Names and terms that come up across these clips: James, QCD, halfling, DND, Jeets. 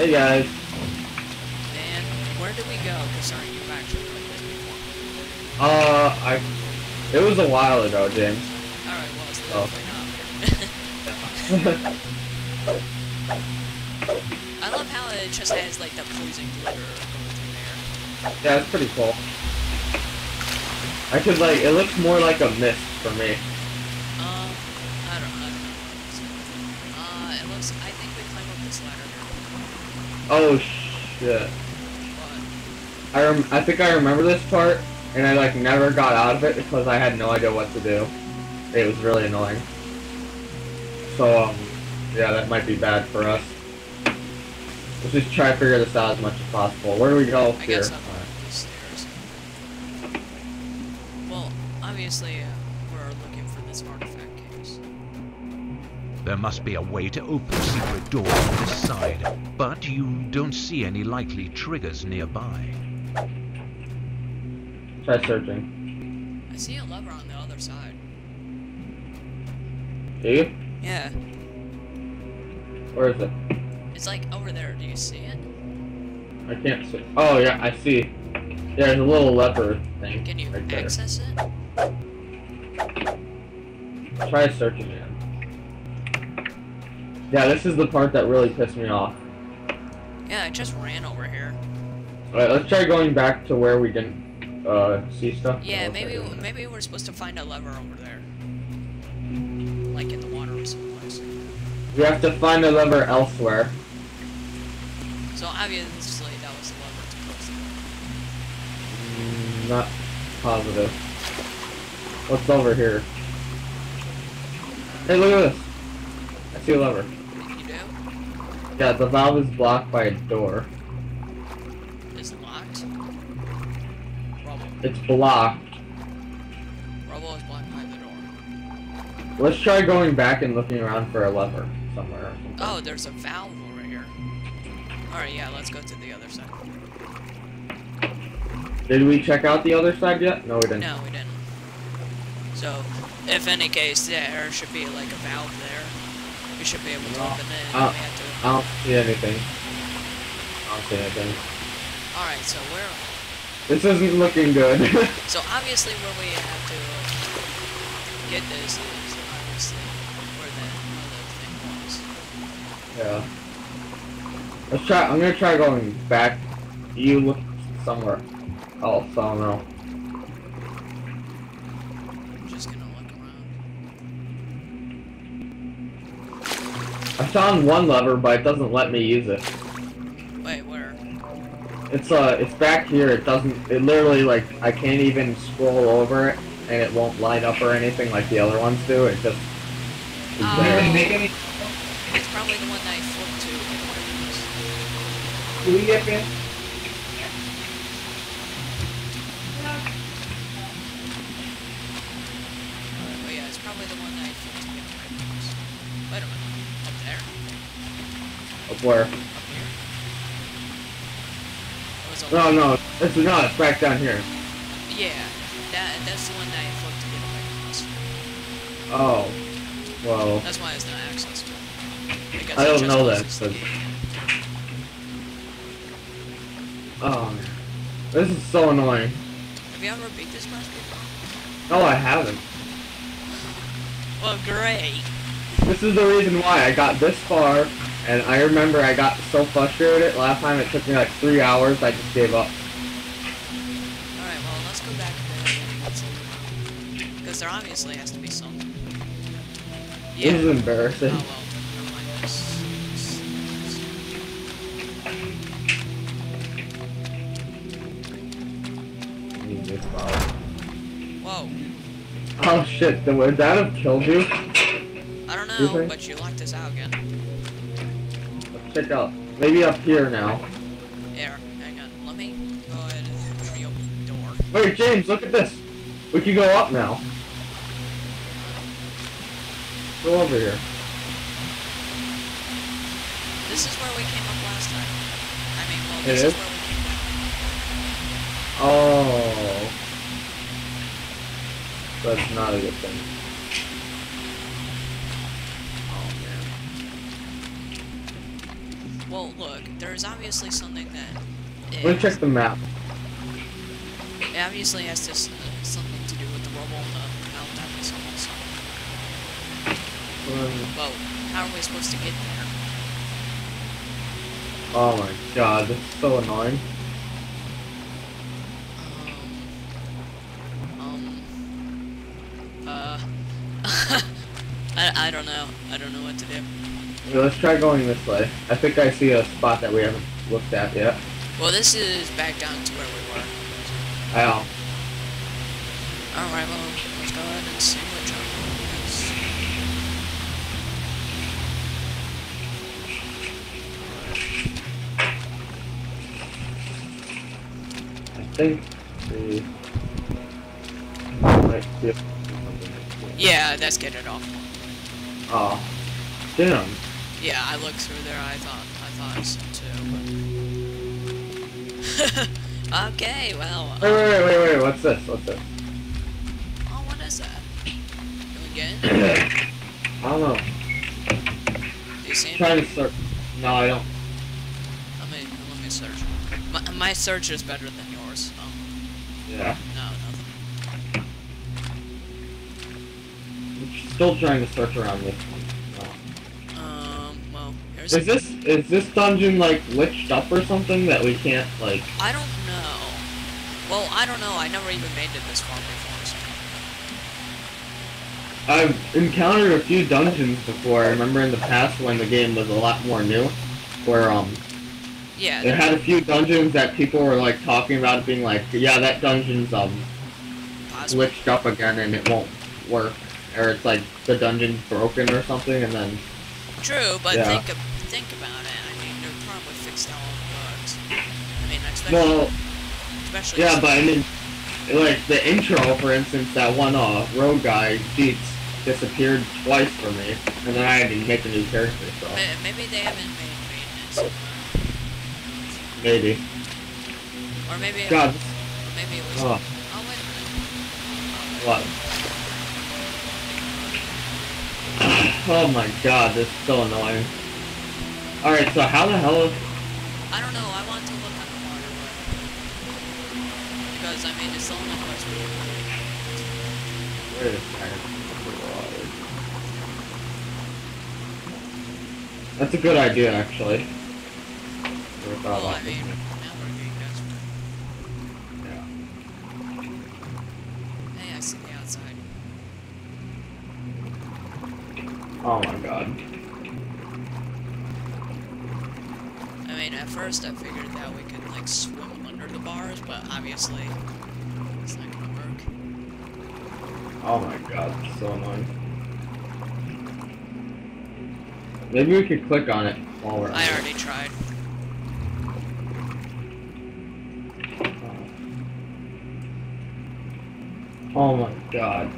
Hey guys. And where did we go? Sorry, you've actually played this before. It was a while ago, James. Alright, well, it's definitely not. I love how it just has like the poison glitter going through there. Yeah, it's pretty cool. I could like, it looks more like a mist for me. I don't know. It looks, I think we climb up this ladder now. Oh shit. What? I think I remember this part, and I like never got out of it because I had no idea what to do. It was really annoying. So, yeah, that might be bad for us. Let's just try to figure this out as much as possible. Where do we go here? I guess I'm on these stairs. Well, obviously, we're looking for this artifact case. There must be a way to open the secret door on this side, but you don't see any likely triggers nearby. Try searching. I see a lever on the other side. Do you? Yeah. Where is it? It's like over there. Do you see it? I can't see. Oh yeah, I see. Yeah, there's a little lever thing. Can you right access there. It? Try searching again. Yeah, this is the part that really pissed me off. Yeah, I just ran over here. Alright, let's try going back to where we didn't see stuff. Yeah, maybe we're supposed to find a lever over there. Like in the water or someplace. We have to find a lever elsewhere. So obviously that was the lever to close the door. Not positive. What's over here? Hey, look at this. I see a lever. You do? Yeah, the valve is blocked by a door. Is it locked? Rubble. It's blocked. Rubble is blocked by the door. Let's try going back and looking around for a lever somewhere. Oh, there's a valve over here. Alright, yeah, let's go to the other side. Did we check out the other side yet? No, we didn't. No, we didn't. So, if any case, there should be like a valve there. We should be able to open it. I don't see anything. I don't see anything. Alright, so where are we? This isn't looking good. So, obviously, where we have to get this is obviously where that other thing was. Yeah. Let's try. I'm gonna try going back. You look somewhere else. I don't know. I'm just gonna look around. I found one lever, but it doesn't let me use it. Wait, where? It's back here. It doesn't. It literally like I can't even scroll over it, and it won't light up or anything like the other ones do. It just. It's probably the one that I flipped to. Do we get in? Oh yeah, it's probably the one that I flipped to get to my house. Wait a minute. Up there? Up where? Up here. No, this is not. It's back down here. Yeah, that's the one that I flipped to get to my house. Oh. Well. That's why it's not accessible. I don't know that. But... Oh, man. This is so annoying. Have you ever beat this boss before? No, I haven't. Well, great. This is the reason why I got this far, and I remember I got so frustrated last time. It took me like 3 hours. I just gave up. All right, well, let's go back there because there obviously has to be something. Yeah. This is embarrassing. Oh, well. Whoa. Oh shit, would that have killed you? I don't know, but you locked us out again. Let's check out. Maybe up here now. There, hang on. Let me go ahead and reopen the door. Wait, James, look at this. We can go up now. Go over here. This is where we came up last time. I mean, well, this is where we came up. Oh. That's not a good thing. Oh man. Well, look, there's obviously something that... Let's check the map. It obviously has to, something to do with the rubble and the meltdown and so on, so... Well, how are we supposed to get there? Oh my god, this is so annoying. I don't know. I don't know what to do. Let's try going this way. I think I see a spot that we haven't looked at yet. Well, this is back down to where we were. Ow. Alright, well, let's go ahead and see what trouble is. I think the... Right, yep. Yeah, that's good at all. Oh. Damn. Yeah, I looked through there, I thought so too, but... Okay, well... Wait, what's this? Oh, what is that? Can we get in? I don't know. Do you see anything? I'm trying to search. No, I don't. Let me search. My search is better than yours, so... Yeah? No, nothing. I'm still trying to search around this one. Is this dungeon like glitched up or something that we can't like? I don't know. Well, I don't know. I never even made it this far before. So. I've encountered a few dungeons before. I remember in the past when the game was a lot more new, where yeah, it had a few dungeons that people were like talking about it being like, yeah, that dungeon's possibly glitched up again and it won't work, or it's like the dungeon's broken or something, and then. True, but yeah. Think about it. I mean, they're probably fixed all the bugs. I mean, especially yeah, but I mean, like the intro, for instance, that one rogue guy, Jeets, disappeared twice for me, and then I had to make a new character. So maybe they haven't made maintenance. Maybe. Or maybe. God. Or maybe it was. Oh wait a minute. What? Oh my god, this is so annoying. Alright, so how the hell... I don't know, I want to look at the water, because, I mean, it's the only place we can find. Wait a second. That's a good idea, actually. Well, I mean, now we're getting desperate. Yeah. Hey, I see the outside. Oh my god. I mean, at first I figured that we could, like, swim under the bars, but obviously it's not gonna work. Oh my god, so annoying. Maybe we could click on it while we're I already tried. Oh my god.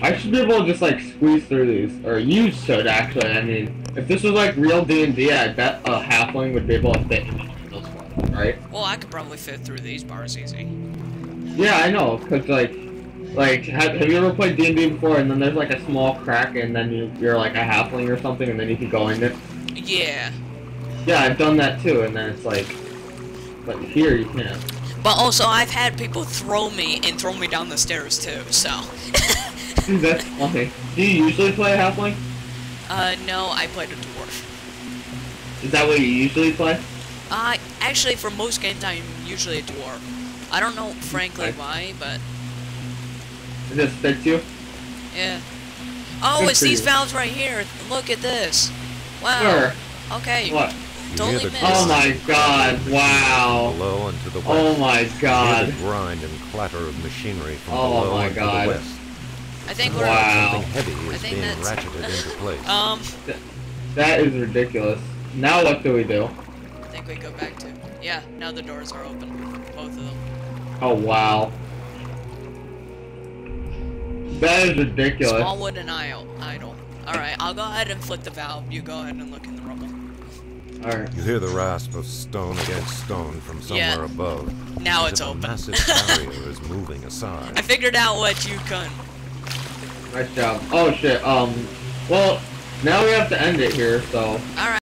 I should be able to just like squeeze through these. Or you should actually, I mean. If this was like real D&D, I bet a halfling would be able to fit in those ones, right? Well, I could probably fit through these bars easy. Yeah, I know, cause like, have you ever played D&D before and then there's like a small crack and then you're like a halfling or something and then you can go in it? Yeah. Yeah, I've done that too and then it's like, but here you can't. But also, I've had people throw me down the stairs too, so... That's funny. Do you usually play a halfling? No, I played a dwarf. Is that what you usually play? Actually, for most games, I'm usually a dwarf. I don't know, frankly, why, but... It just fits you? Yeah. Oh, it's these valves right here! Look at this! Wow! Sure. Okay. What? Oh my god, wow. Oh my god. Grind and clatter of machinery from below my god. To the west. I think we're something heavy is being ratcheted into place. That is ridiculous. Now what do we do? I think we go back to yeah, now the doors are open. Both of them. Oh wow. That is ridiculous. Smallwood and idle. Alright, I'll go ahead and flip the valve. You go ahead and look in the rubble. Right. You hear the rasp of stone against stone from somewhere above. Now it's open. A massive barrier is moving aside. I figured out what you couldn't. Nice job. Oh shit. Well, now we have to end it here. So. All right.